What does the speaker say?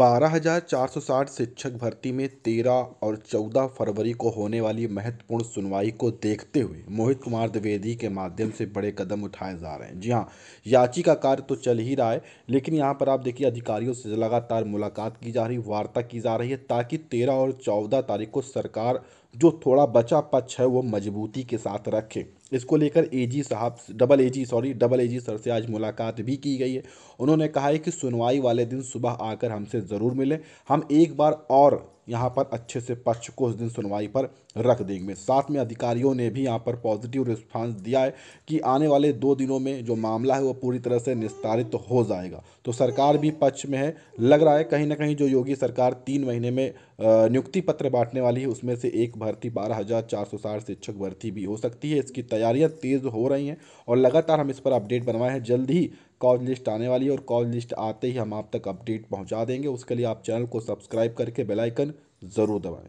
12,460 शिक्षक भर्ती में 13 और 14 फरवरी को होने वाली महत्वपूर्ण सुनवाई को देखते हुए मोहित कुमार द्विवेदी के माध्यम से बड़े कदम उठाए जा रहे हैं। जी हाँ, याचिका कार्य तो चल ही रहा है, लेकिन यहाँ पर आप देखिए अधिकारियों से लगातार मुलाकात की जा रही, वार्ता की जा रही है, ताकि 13 और 14 तारीख को सरकार जो थोड़ा बचा पक्ष है वो मजबूती के साथ रखे। इसको लेकर डबल एजी सर से आज मुलाकात भी की गई है। उन्होंने कहा है कि सुनवाई वाले दिन सुबह आकर हमसे ज़रूर मिलें, हम एक बार और यहाँ पर अच्छे से पक्ष को उस दिन सुनवाई पर रख देंगे। साथ में अधिकारियों ने भी यहाँ पर पॉजिटिव रिस्पांस दिया है कि आने वाले 2 दिनों में जो मामला है वो पूरी तरह से निस्तारित हो जाएगा। तो सरकार भी पक्ष में है, लग रहा है कहीं ना कहीं जो योगी सरकार 3 महीने में नियुक्ति पत्र बांटने वाली है, उसमें से एक भर्ती 12,460 शिक्षक भर्ती भी हो सकती है। इसकी तैयारियाँ तेज़ हो रही हैं और लगातार हम इस पर अपडेट बनवाए हैं। जल्द ही कॉल लिस्ट आने वाली है और कॉल लिस्ट आते ही हम आप तक अपडेट पहुंचा देंगे। उसके लिए आप चैनल को सब्सक्राइब करके बेल आइकन ज़रूर दबाएं।